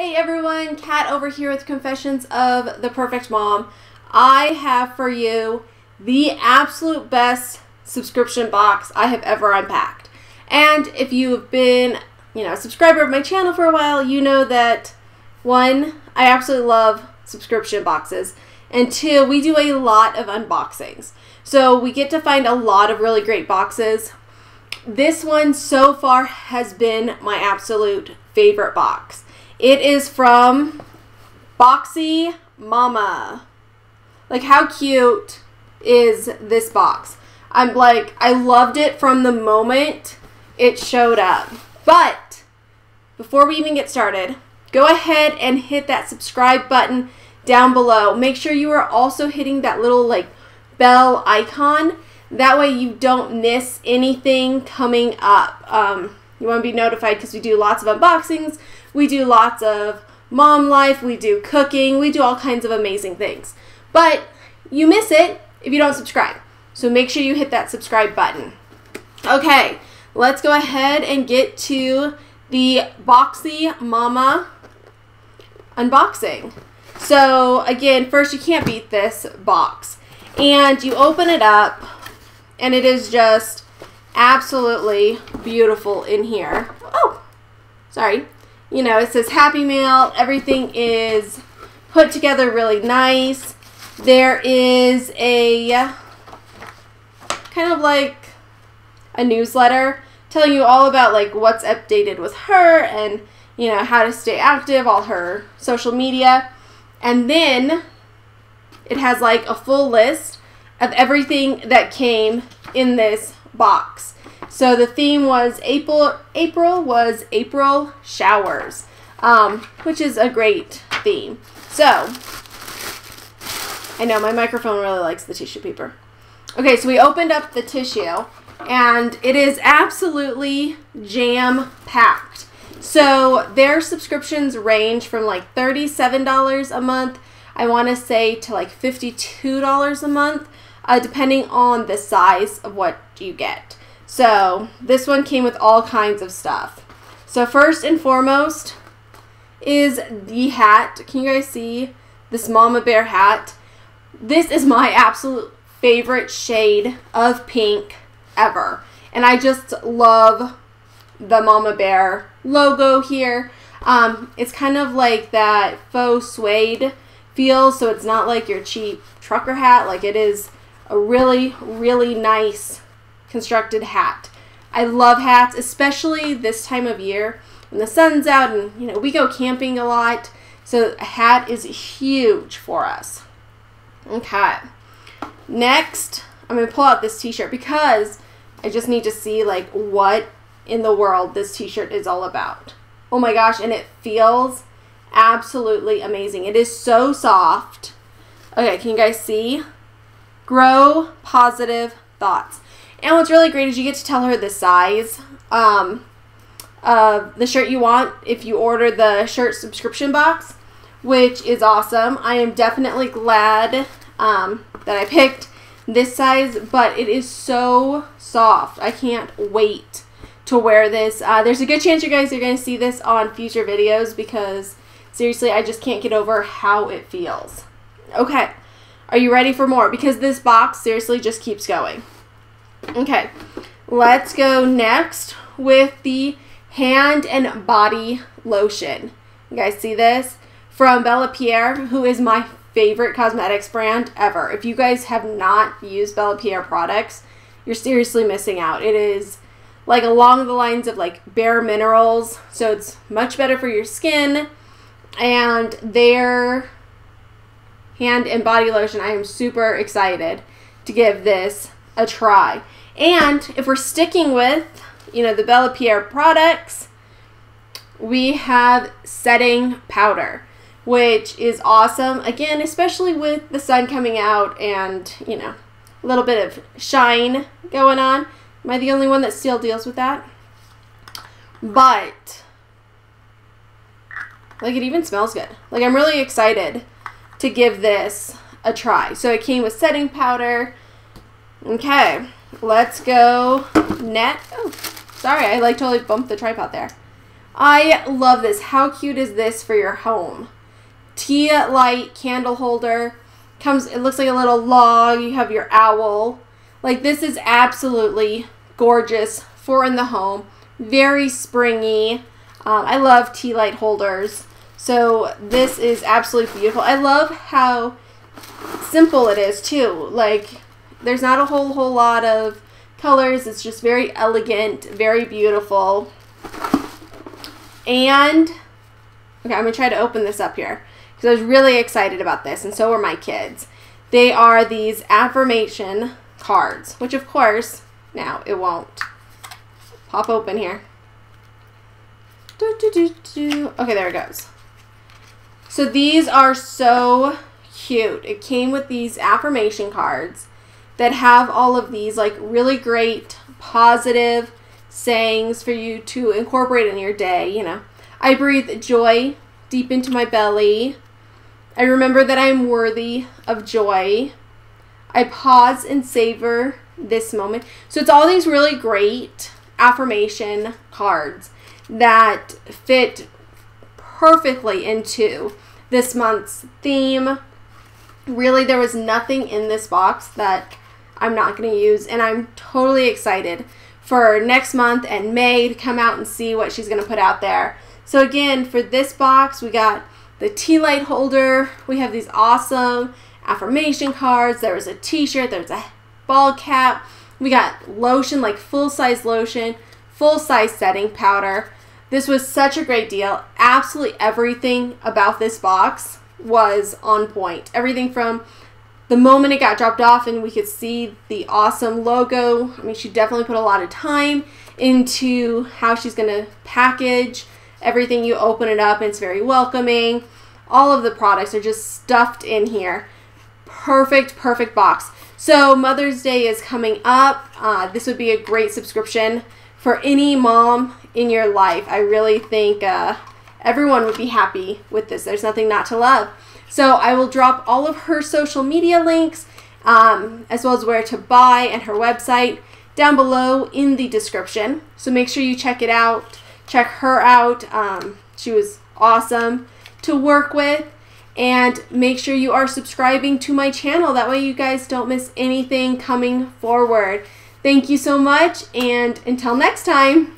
Hey everyone, Kat over here with Confessions of the Perfect Mom. I have for you the absolute best subscription box I have ever unpacked. And if you've been, a subscriber of my channel for a while, you know that one, I absolutely love subscription boxes, and two, we do a lot of unboxings. So we get to find a lot of really great boxes. This one so far has been my absolute favorite box. It is from Boxy Momma. Like, how cute is this box? I loved it from the moment it showed up. But before we even get started, go ahead and hit that subscribe button down below. Make sure you are also hitting that little bell icon. That way you don't miss anything coming up. You want to be notified because we do lots of unboxings. We do lots of mom life, we do cooking, we do all kinds of amazing things. But you miss it if you don't subscribe. So make sure you hit that subscribe button. Okay, let's go ahead and get to the Boxy Momma unboxing. So again, first, you can't beat this box. And you open it up and it is just absolutely beautiful in here. Oh, sorry. It says Happy Mail. Everything is put together really nice. There is a kind of a newsletter telling you all about what's updated with her and, how to stay active, all her social media. And then it has a full list of everything that came in this box. So the theme was April showers, which is a great theme. So, I know my microphone really likes the tissue paper. Okay, so we opened up the tissue, and it is absolutely jam-packed. So their subscriptions range from $37 a month, I want to say, to $52 a month, depending on the size of what you get. So this one came with all kinds of stuff. So first and foremost is the hat. Can you guys see this Mama Bear hat? This is my absolute favorite shade of pink ever. And I just love the Mama Bear logo here. It's kind of that faux suede feel. So it's not your cheap trucker hat. It is a really, really nice constructed hat. I love hats, especially this time of year when the sun's out and we go camping a lot, so a hat is huge for us. Okay, next I'm gonna pull out this t-shirt because I just need to see what in the world this t-shirt is all about. Oh my gosh, and it feels absolutely amazing. It is so soft. Okay, can you guys see? Grow Positive Thoughts. And what's really great is you get to tell her the size of the shirt you want if you order the shirt subscription box, which is awesome. I am definitely glad that I picked this size, but it is so soft. I can't wait to wear this. There's a good chance you guys are going to see this on future videos because, seriously, I just can't get over how it feels. Okay, are you ready for more? Because this box, seriously, just keeps going. Okay, let's go next with the hand and body lotion. You guys see this? From BellaPierre, who is my favorite cosmetics brand ever. If you guys have not used BellaPierre products, you're seriously missing out. It is along the lines of Bare Minerals, so it's much better for your skin. And their hand and body lotion, I am super excited to give this a try. And if we're sticking with the BellaPierre products, we have setting powder, which is awesome, again, especially with the sun coming out and a little bit of shine going on. Am I the only one that still deals with that? But it even smells good. I'm really excited to give this a try. So it came with setting powder. Okay, let's go next. Oh, sorry, I totally bumped the tripod there. I love this. How cute is this for your home? Tea light candle holder. It looks like a little log. You have your owl. Like, this is absolutely gorgeous for in the home. Very springy. I love tea light holders. So this is absolutely beautiful. I love how simple it is too. Like, there's not a whole lot of colors. It's just very elegant, very beautiful. And okay, I'm gonna try to open this up here because I was really excited about this, and so were my kids. They are these affirmation cards, which of course now it won't pop open here. Okay, there it goes. So these are so cute. It came with these affirmation cards that have all of these like really great positive sayings for you to incorporate in your day. You know, I breathe joy deep into my belly. I remember that I am worthy of joy. I pause and savor this moment. So it's all these really great affirmation cards that fit perfectly into this month's theme. Really, there was nothing in this box that I'm not going to use, and I'm totally excited for next month and May to come out and see what she's going to put out there. So again, for this box, we got the tea light holder. We have these awesome affirmation cards. There was a t-shirt. There's a ball cap. We got lotion, like full-size lotion, full-size setting powder. This was such a great deal. Absolutely everything about this box was on point. Everything from the moment it got dropped off and we could see the awesome logo. I mean, she definitely put a lot of time into how she's going to package everything. You open it up and it's very welcoming. All of the products are just stuffed in here. Perfect, perfect box. So Mother's Day is coming up. This would be a great subscription for any mom in your life. I really think everyone would be happy with this. There's nothing not to love. So I will drop all of her social media links, as well as where to buy and her website down below in the description. So make sure you check it out. Check her out. She was awesome to work with. And make sure you are subscribing to my channel. That way you guys don't miss anything coming forward. Thank you so much, and until next time.